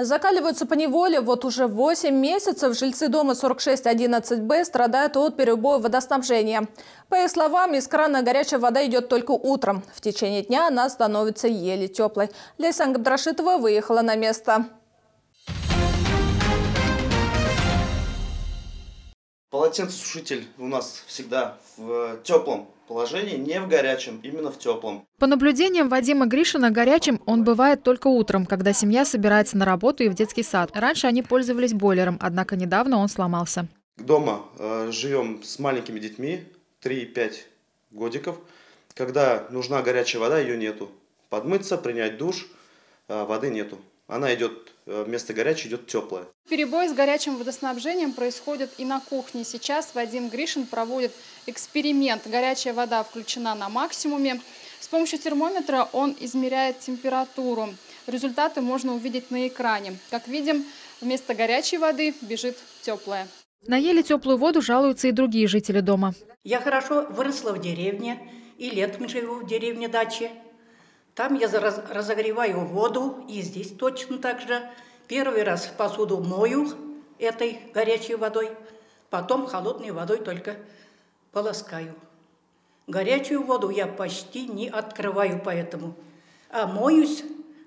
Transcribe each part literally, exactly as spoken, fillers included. Закаливаются поневоле вот уже восемь месяцев. Жильцы дома сорок шесть одиннадцать Б страдают от перебоя водоснабжения. По их словам, из крана горячая вода идет только утром. В течение дня она становится еле теплой. Лейсан Габдрашитова выехала на место. Полотенцесушитель у нас всегда в теплом положении, не в горячем, именно в теплом. По наблюдениям Вадима Гришина, горячим он бывает только утром, когда семья собирается на работу и в детский сад. Раньше они пользовались бойлером, однако недавно он сломался. Дома э, живем с маленькими детьми, три-пять годиков. Когда нужна горячая вода, ее нету. Подмыться, принять душ, э, воды нету. Она идет, вместо горячей идет теплая. Перебои с горячим водоснабжением происходят и на кухне. Сейчас Вадим Гришин проводит эксперимент. Горячая вода включена на максимуме. С помощью термометра он измеряет температуру. Результаты можно увидеть на экране. Как видим, вместо горячей воды бежит теплая. На еле теплую воду жалуются и другие жители дома. Я хорошо выросла в деревне и летом живу в деревне даче. Там я разогреваю воду, и здесь точно так же. Первый раз посуду мою этой горячей водой, потом холодной водой только полоскаю. Горячую воду я почти не открываю поэтому, а моюсь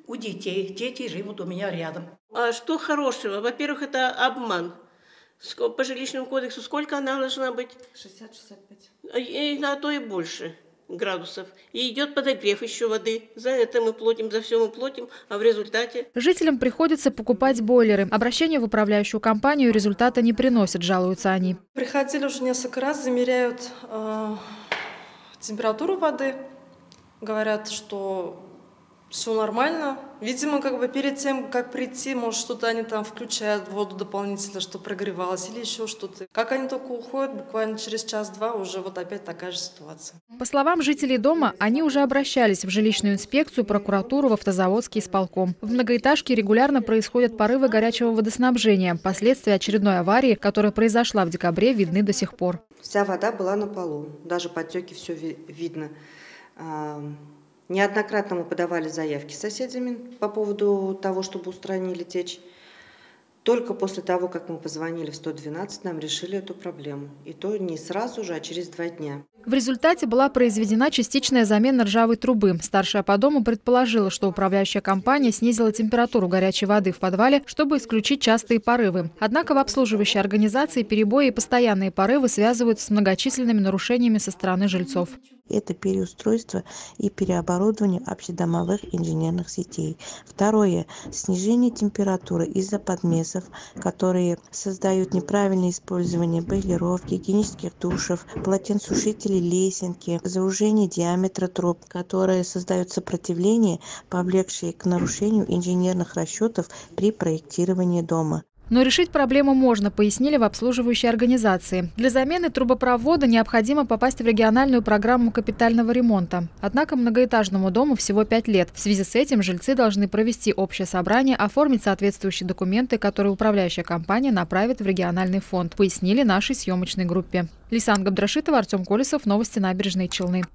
у детей. Дети живут у меня рядом. А что хорошего? Во-первых, это обман. По жилищному кодексу сколько она должна быть? шестьдесят — шестьдесят пять. И, а то и больше градусов. И идет подогрев еще воды. За это мы платим, за все мы платим, а в результате... Жителям приходится покупать бойлеры. Обращение в управляющую компанию результата не приносит, жалуются они. Приходили уже несколько раз, замеряют э, температуру воды. Говорят, что все нормально. Видимо, как бы перед тем, как прийти, может, что-то они там включают воду дополнительно, что прогревалось или еще что-то. Как они только уходят, буквально через час-два уже вот опять такая же ситуация. По словам жителей дома, они уже обращались в жилищную инспекцию, прокуратуру, в автозаводский исполком. В многоэтажке регулярно происходят порывы горячего водоснабжения. Последствия очередной аварии, которая произошла в декабре, видны до сих пор. Вся вода была на полу, даже подтеки все видно. Неоднократно мы подавали заявки соседями по поводу того, чтобы устранили течь. Только после того, как мы позвонили в сто двенадцать, нам решили эту проблему. И то не сразу же, а через два дня. В результате была произведена частичная замена ржавой трубы. Старшая по дому предположила, что управляющая компания снизила температуру горячей воды в подвале, чтобы исключить частые порывы. Однако в обслуживающей организации перебои и постоянные порывы связываются с многочисленными нарушениями со стороны жильцов. Это переустройство и переоборудование общедомовых инженерных сетей. Второе – снижение температуры из-за подмесов, которые создают неправильное использование бойлеров, гигиенических душев, полотенцесушителей, лесенки, заужение диаметра труб, которые создают сопротивление, повлекшее к нарушению инженерных расчетов при проектировании дома. Но решить проблему можно, пояснили в обслуживающей организации. Для замены трубопровода необходимо попасть в региональную программу капитального ремонта. Однако многоэтажному дому всего пять лет. В связи с этим жильцы должны провести общее собрание, оформить соответствующие документы, которые управляющая компания направит в региональный фонд, пояснили нашей съемочной группе. Лейсан Габдрашитова, Артем Колесов, новости Набережные Челны.